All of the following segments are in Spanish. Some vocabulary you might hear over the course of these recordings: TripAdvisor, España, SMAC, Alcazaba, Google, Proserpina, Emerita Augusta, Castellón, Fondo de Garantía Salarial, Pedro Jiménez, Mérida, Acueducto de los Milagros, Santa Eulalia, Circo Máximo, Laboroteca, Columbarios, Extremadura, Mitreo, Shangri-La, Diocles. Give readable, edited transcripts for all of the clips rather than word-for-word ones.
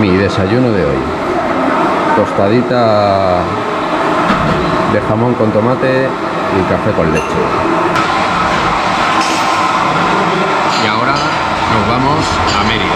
mi desayuno de hoy. Tostadita de jamón con tomate y café con leche. Y ahora nos vamos a Mérida.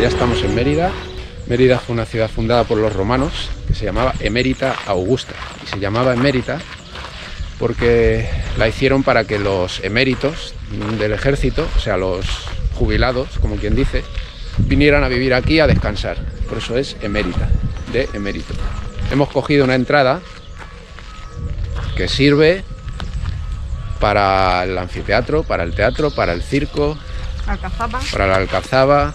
Estamos en Mérida. Mérida fue una ciudad fundada por los romanos que se llamaba Emerita Augusta, y se llamaba Emerita porque la hicieron para que los eméritos del ejército, o sea, los jubilados, como quien dice, vinieran a vivir aquí a descansar. Por eso es Emerita, de emérito. Hemos cogido una entrada que sirve para el anfiteatro, para el teatro, para el circo, Alcazaba. Para la Alcazaba,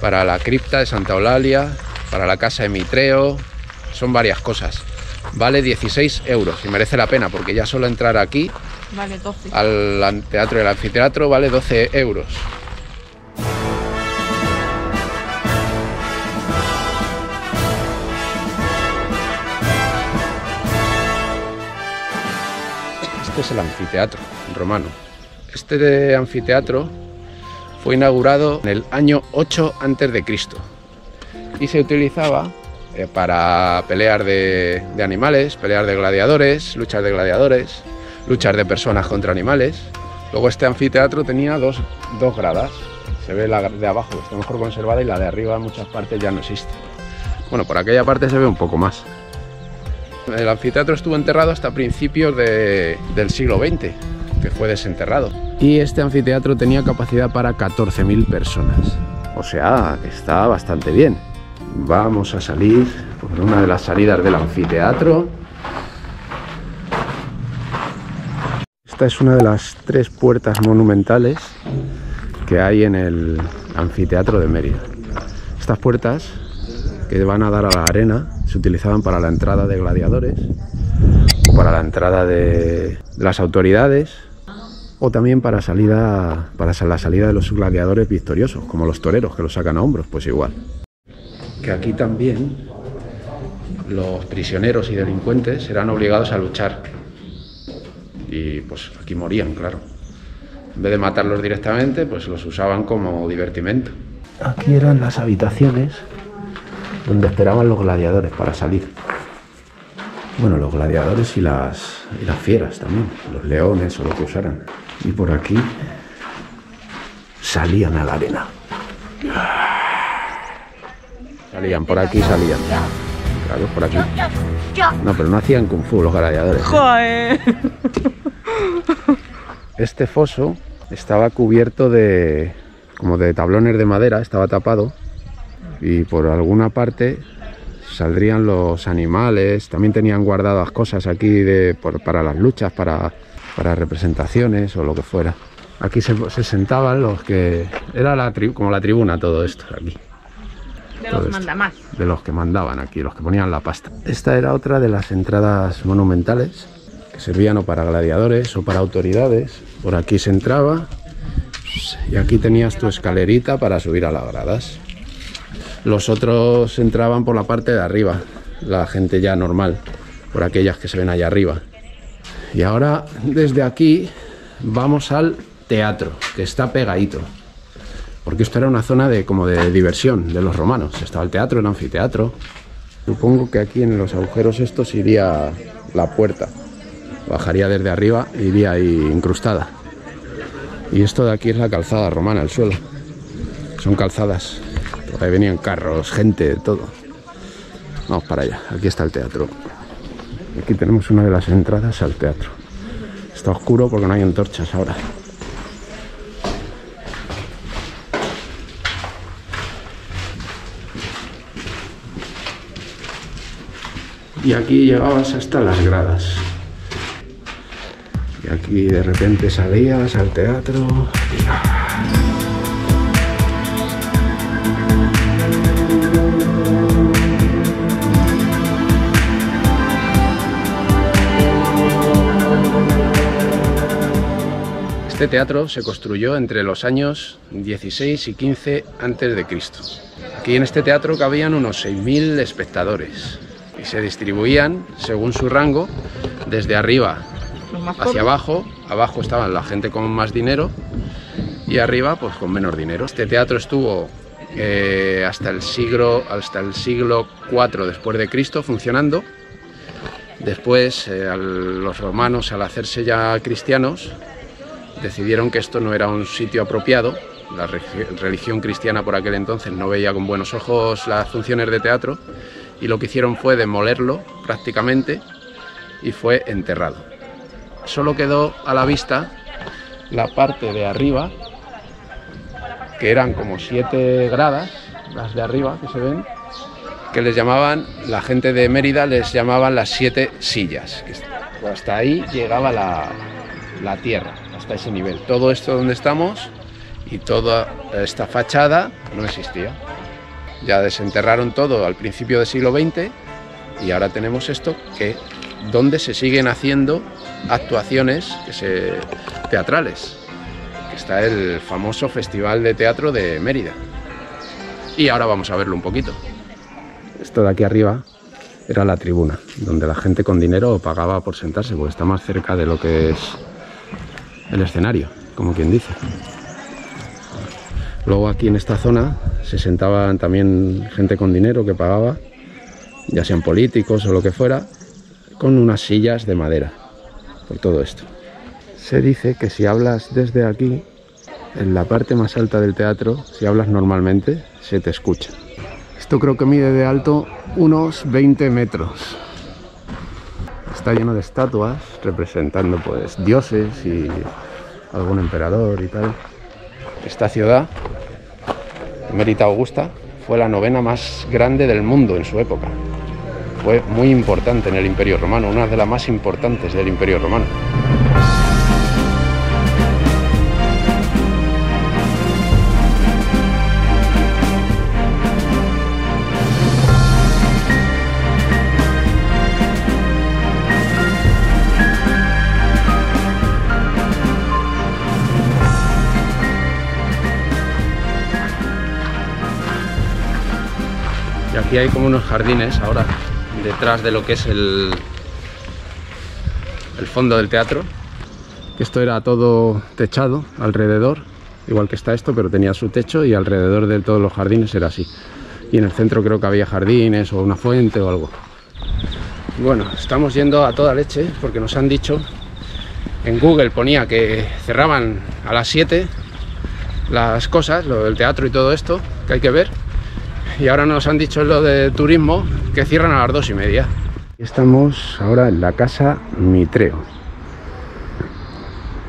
para la cripta de Santa Eulalia, para la casa de Mitreo, son varias cosas. Vale 16 euros y merece la pena porque ya solo entrar aquí vale 12. Al teatro y al anfiteatro vale 12 euros. Este es el anfiteatro romano. Este anfiteatro fue inaugurado en el año 8 a.C. y se utilizaba para pelear de animales, pelear de gladiadores, luchas de personas contra animales. Luego este anfiteatro tenía dos gradas, se ve la de abajo, está mejor conservada, y la de arriba en muchas partes ya no existe. Bueno, por aquella parte se ve un poco más. El anfiteatro estuvo enterrado hasta principios del siglo XX, que fue desenterrado. Y este anfiteatro tenía capacidad para 14.000 personas. O sea, está bastante bien. Vamos a salir por una de las salidas del anfiteatro. Esta es una de las tres puertas monumentales que hay en el anfiteatro de Mérida. Estas puertas, que van a dar a la arena, se utilizaban para la entrada de gladiadores, o para la entrada de las autoridades, o también para la salida de los gladiadores victoriosos, como los toreros que los sacan a hombros, pues igual. Que aquí también los prisioneros y delincuentes eran obligados a luchar. Y pues aquí morían, claro. En vez de matarlos directamente, pues los usaban como divertimento. Aquí eran las habitaciones donde esperaban los gladiadores para salir. Bueno, los gladiadores y las fieras también, los leones o lo que usaran. Y por aquí salían a la arena. Salían. Claro, por aquí. No, pero no hacían kung fu los gladiadores. ¡Joder! Este foso estaba cubierto como de tablones de madera, estaba tapado. Y por alguna parte saldrían los animales, también tenían guardadas cosas aquí para las luchas, para representaciones o lo que fuera. Aquí se sentaban los que... Era como la tribuna todo esto aquí. De los mandamás. De los que mandaban aquí, los que ponían la pasta. Esta era otra de las entradas monumentales, que servían o para gladiadores o para autoridades. Por aquí se entraba y aquí tenías tu escalerita para subir a las gradas. Los otros entraban por la parte de arriba, la gente ya normal, por aquellas que se ven allá arriba. Y ahora, desde aquí, vamos al teatro, que está pegadito. Porque esto era una zona como de diversión de los romanos. Estaba el teatro, el anfiteatro. Supongo que aquí en los agujeros estos iría la puerta. Bajaría desde arriba, iría ahí incrustada. Y esto de aquí es la calzada romana, el suelo. Son calzadas. Ahí venían carros, gente, todo. Vamos para allá, aquí está el teatro. Aquí tenemos una de las entradas al teatro. Está oscuro porque no hay antorchas ahora. Y aquí llegabas hasta las gradas. Y aquí de repente salías al teatro. Este teatro se construyó entre los años 16 y 15 a.C. Aquí en este teatro cabían unos 6.000 espectadores y se distribuían según su rango desde arriba hacia abajo. Abajo estaban la gente con más dinero y arriba pues con menos dinero. Este teatro estuvo hasta el siglo IV después de Cristo funcionando. Después los romanos, al hacerse ya cristianos, decidieron que esto no era un sitio apropiado. La religión cristiana por aquel entonces no veía con buenos ojos las funciones de teatro y lo que hicieron fue demolerlo prácticamente y fue enterrado. Solo quedó a la vista la parte de arriba, que eran como 7 gradas, las de arriba que se ven, que les llamaban, la gente de Mérida les llamaban las 7 sillas. Hasta ahí llegaba la tierra, hasta ese nivel. Todo esto donde estamos y toda esta fachada no existía. Ya desenterraron todo al principio del siglo XX y ahora tenemos esto, que donde se siguen haciendo actuaciones teatrales. Está el famoso Festival de Teatro de Mérida. Y ahora vamos a verlo un poquito. Esto de aquí arriba era la tribuna, donde la gente con dinero pagaba por sentarse, porque está más cerca de lo que es el escenario, como quien dice. Luego aquí en esta zona se sentaban también gente con dinero que pagaba, ya sean políticos o lo que fuera, con unas sillas de madera, por todo esto. Se dice que si hablas desde aquí, en la parte más alta del teatro, si hablas normalmente, se te escucha. Esto creo que mide de alto unos 20 metros. Está lleno de estatuas representando pues dioses y algún emperador y tal. Esta ciudad, Emerita Augusta, fue la 9ª más grande del mundo en su época. Fue muy importante en el Imperio Romano, una de las más importantes del Imperio Romano. Aquí hay como unos jardines ahora detrás de lo que es el fondo del teatro. Esto era todo techado alrededor, igual que está esto, pero tenía su techo y alrededor de todos los jardines era así. Y en el centro creo que había jardines o una fuente o algo. Bueno, estamos yendo a toda leche porque nos han dicho, en Google ponía que cerraban a las 7 las cosas, lo del teatro y todo esto, que hay que ver. Y ahora nos han dicho lo de turismo, que cierran a las 2:30. Estamos ahora en la casa Mitreo.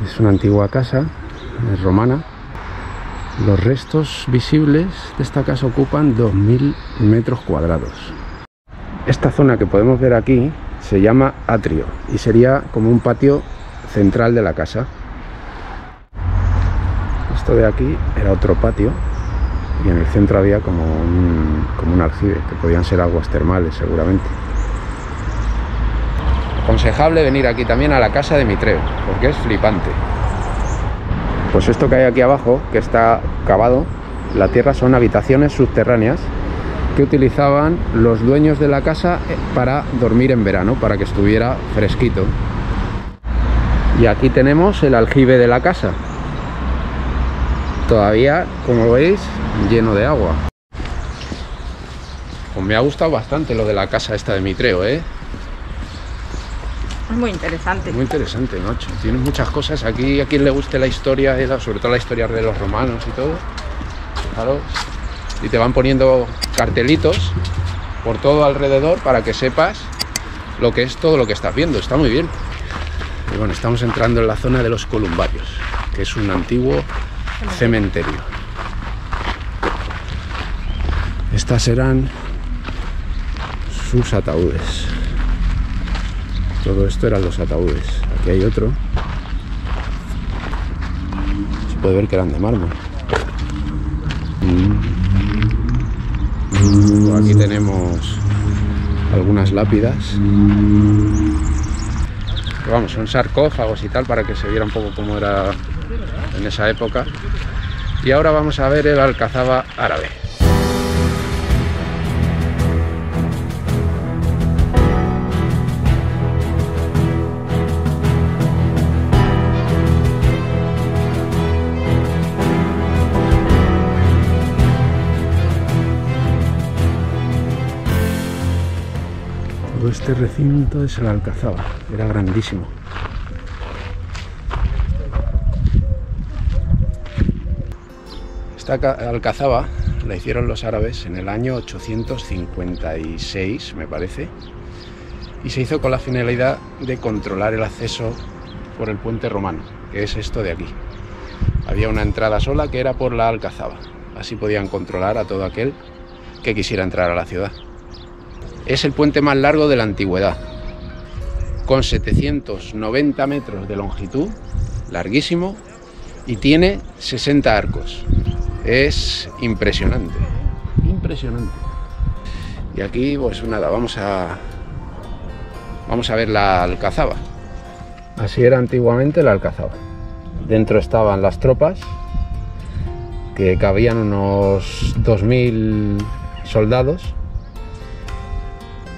Es una antigua casa, es romana. Los restos visibles de esta casa ocupan 2.000 metros cuadrados. Esta zona que podemos ver aquí se llama atrio y sería como un patio central de la casa. Esto de aquí era otro patio. Y en el centro había como un aljibe, que podían ser aguas termales seguramente. Aconsejable venir aquí también a la casa de Mitreo, porque es flipante. Pues esto que hay aquí abajo, que está cavado, la tierra son habitaciones subterráneas que utilizaban los dueños de la casa para dormir en verano, para que estuviera fresquito. Y aquí tenemos el aljibe de la casa. Todavía, como veis, lleno de agua. Pues me ha gustado bastante lo de la casa esta de Mitreo, ¿eh? Es muy interesante. Muy interesante, macho. Tienes muchas cosas aquí. A quien le guste la historia, sobre todo la historia de los romanos y todo. Claro. Y te van poniendo cartelitos por todo alrededor para que sepas lo que es todo lo que estás viendo. Está muy bien. Y bueno, estamos entrando en la zona de los Columbarios, que es un antiguo cementerio. Estas eran sus ataúdes. Todo esto eran los ataúdes. Aquí hay otro. Se puede ver que eran de mármol. Aquí tenemos algunas lápidas. Vamos, son sarcófagos y tal para que se viera un poco cómo era en esa época. Y ahora vamos a ver el alcazaba árabe. Todo este recinto es el alcazaba, era grandísimo. Esta alcazaba la hicieron los árabes en el año 856, me parece, y se hizo con la finalidad de controlar el acceso por el puente romano, que es esto de aquí. Había una entrada sola que era por la alcazaba, así podían controlar a todo aquel que quisiera entrar a la ciudad. Es el puente más largo de la antigüedad, con 790 metros de longitud, larguísimo, y tiene 60 arcos. Es impresionante, impresionante. Y aquí, pues nada, vamos a ver la alcazaba. Así era antiguamente la alcazaba. Dentro estaban las tropas, que cabían unos 2000 soldados.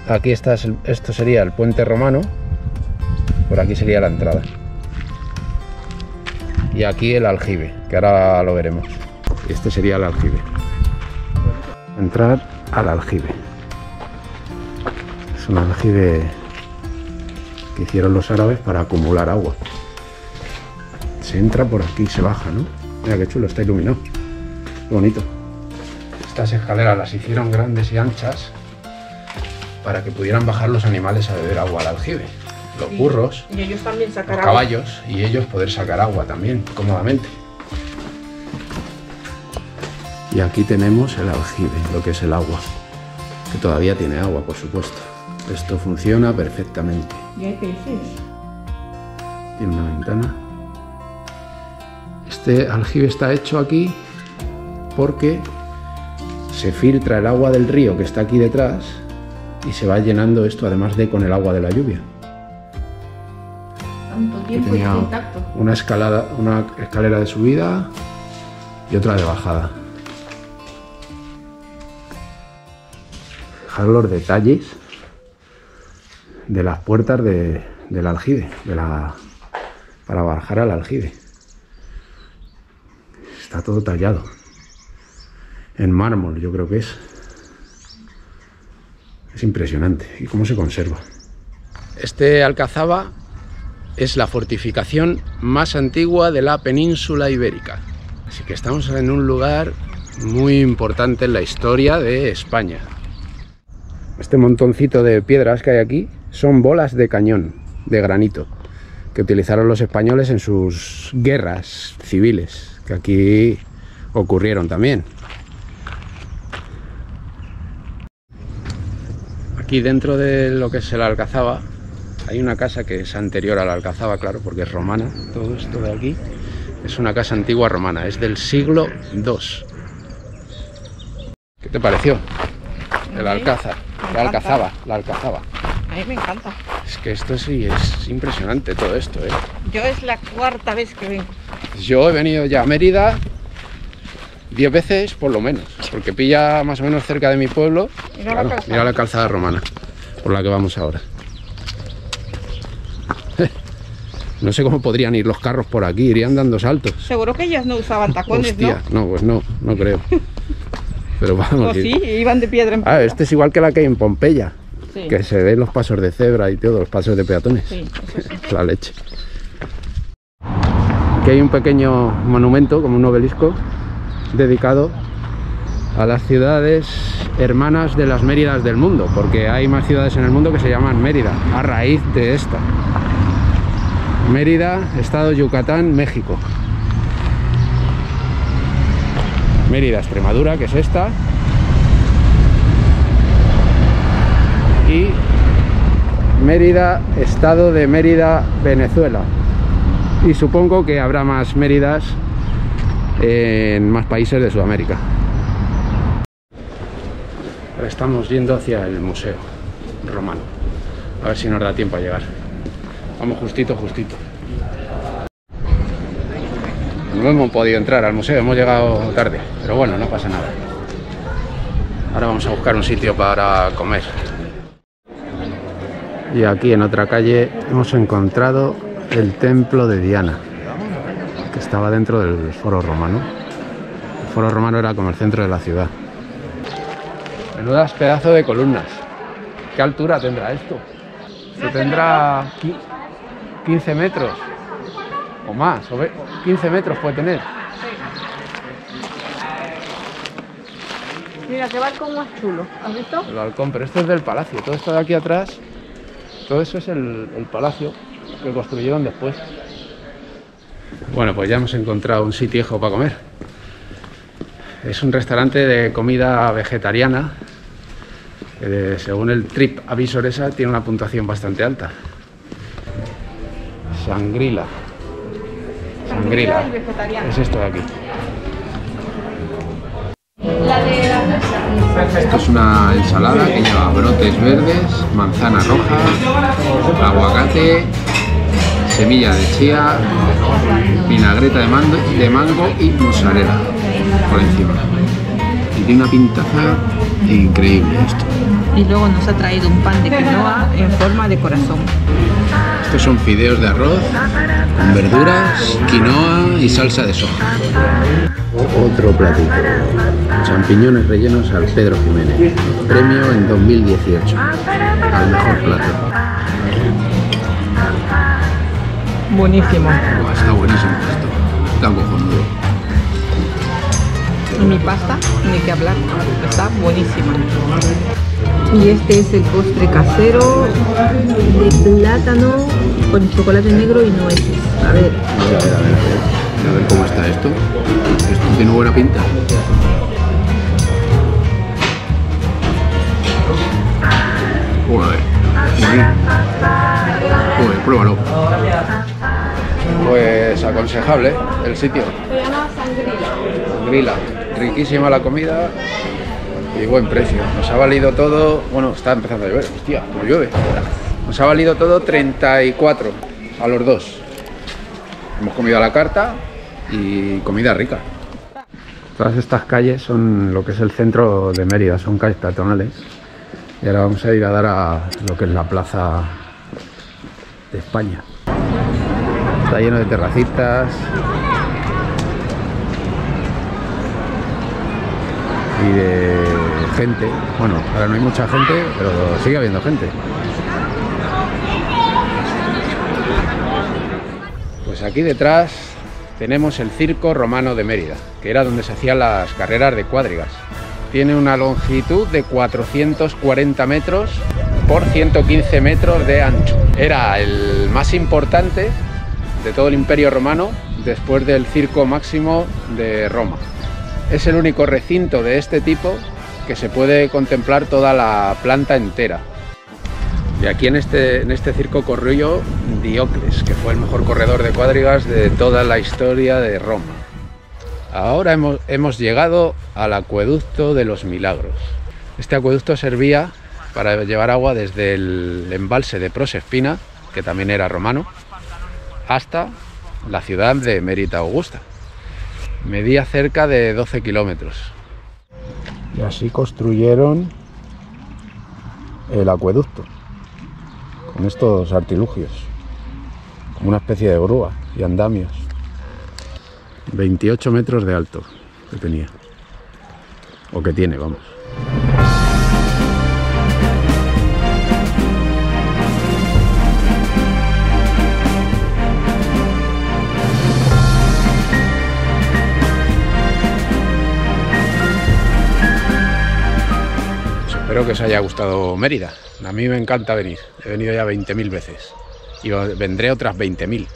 Aquí está, esto sería el puente romano, por aquí sería la entrada. Y aquí el aljibe, que ahora lo veremos. Este sería el aljibe. Entrar al aljibe. Es un aljibe que hicieron los árabes para acumular agua. Se entra por aquí, se baja, ¿no? Mira qué chulo, está iluminado. Qué bonito. Estas escaleras las hicieron grandes y anchas para que pudieran bajar los animales a beber agua al aljibe. Los burros, y ellos también sacar los caballos agua. Y ellos poder sacar agua también, cómodamente. Y aquí tenemos el aljibe, lo que es el agua, que todavía tiene agua, por supuesto. Esto funciona perfectamente. ¿Y hay peces? Tiene una ventana. Este aljibe está hecho aquí porque se filtra el agua del río que está aquí detrás y se va llenando esto, además de con el agua de la lluvia. Tanto tiempo y contacto. Una escalera de subida y otra de bajada. Fijaros los detalles de las puertas del aljibe, para bajar al aljibe. Está todo tallado en mármol, yo creo que es. Es impresionante. ¿Y cómo se conserva? Este alcazaba es la fortificación más antigua de la península ibérica. Así que estamos en un lugar muy importante en la historia de España. Este montoncito de piedras que hay aquí son bolas de cañón, de granito, que utilizaron los españoles en sus guerras civiles, que aquí ocurrieron también. Aquí dentro de lo que es el alcazaba hay una casa que es anterior a la alcazaba, claro, porque es romana. Todo esto de aquí es una casa antigua romana, es del siglo II. ¿Qué te pareció? El alcázar. La alcazaba. A mí me encanta. Es que esto sí es impresionante, todo esto, ¿eh? Yo es la cuarta vez que vengo. Yo he venido ya a Mérida 10 veces por lo menos, porque pilla más o menos cerca de mi pueblo. Mira, claro, mira la calzada romana, por la que vamos ahora. No sé cómo podrían ir los carros por aquí, irían dando saltos. Seguro que ellas no usaban tacones. Hostia, ¿no? No, pues no, no creo. Pero vamos, oh, sí, iban de piedra en piedra. Ah, este es igual que la que hay en Pompeya, sí. Que se ven los pasos de cebra y todo, los pasos de peatones. Sí, eso sí. La leche. Aquí hay un pequeño monumento, como un obelisco, dedicado a las ciudades hermanas de las Méridas del mundo, porque hay más ciudades en el mundo que se llaman Mérida, a raíz de esta. Mérida, estado Yucatán, México. Mérida, Extremadura, que es esta, y Mérida, estado de Mérida, Venezuela, y supongo que habrá más Méridas en más países de Sudamérica. Ahora estamos yendo hacia el museo romano, a ver si nos da tiempo a llegar. Vamos justito, justito. No hemos podido entrar al museo, hemos llegado tarde, pero bueno, no pasa nada. Ahora vamos a buscar un sitio para comer. Y aquí en otra calle hemos encontrado el templo de Diana, que estaba dentro del Foro Romano. El Foro Romano era como el centro de la ciudad. Menudas pedazos de columnas. ¿Qué altura tendrá esto? Se tendrá 15 metros o más, 15 metros puede tener. Mira, qué balcón más chulo, ¿has visto? El balcón, pero esto es del palacio, todo esto de aquí atrás, todo eso es el palacio que construyeron después. Bueno, pues ya hemos encontrado un sitiejo para comer. Es un restaurante de comida vegetariana, que según el TripAdvisor esa tiene una puntuación bastante alta. Shangri-La. Shangri-La es esto de aquí. Esto es una ensalada que lleva brotes verdes, manzana roja, aguacate, semilla de chía, vinagreta de mango y mozzarella por encima. Y tiene una pintaza increíble esto. Y luego nos ha traído un pan de quinoa en forma de corazón. Estos son fideos de arroz con verduras, quinoa y salsa de soja. Otro platito. Champiñones rellenos al Pedro Jiménez. Premio en 2018 al mejor plato. Buenísimo. Oh, está buenísimo esto. Está cojonudo. Y mi pasta, ni que hablar. Está buenísima. Y este es el postre casero de plátano con chocolate negro y nueces. A ver. A ver cómo está esto. Esto tiene buena pinta. Joder. Joder, pruébalo. Pues aconsejable el sitio. Se llama Shangri-La. Riquísima la comida. Y buen precio, nos ha valido todo, bueno, está empezando a llover, hostia, como llueve. Nos ha valido todo 34 a los dos. Hemos comido a la carta y comida rica. Todas estas calles son lo que es el centro de Mérida, son calles peatonales. Y ahora vamos a ir a dar a lo que es la plaza de España. Está lleno de terracitas. Y de gente, bueno, ahora no hay mucha gente, pero sigue habiendo gente. Pues aquí detrás tenemos el Circo Romano de Mérida, que era donde se hacían las carreras de cuadrigas. Tiene una longitud de 440 metros por 115 metros de ancho. Era el más importante de todo el Imperio Romano después del Circo Máximo de Roma. Es el único recinto de este tipo que se puede contemplar toda la planta entera. Y aquí en este circo corrió Diocles, que fue el mejor corredor de cuadrigas de toda la historia de Roma. Ahora hemos llegado al Acueducto de los Milagros. Este acueducto servía para llevar agua desde el embalse de Proserpina, que también era romano, hasta la ciudad de Emerita Augusta. Medía cerca de 12 kilómetros. Y así construyeron el acueducto, con estos artilugios, como una especie de grúa y andamios. 28 metros de alto que tenía, o que tiene, vamos. Espero que os haya gustado Mérida. A mí me encanta venir. He venido ya 20.000 veces. Y vendré otras 20.000.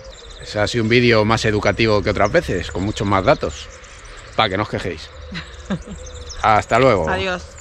Ese ha sido un vídeo más educativo que otras veces, con muchos más datos. Para que no os quejéis. Hasta luego. Adiós.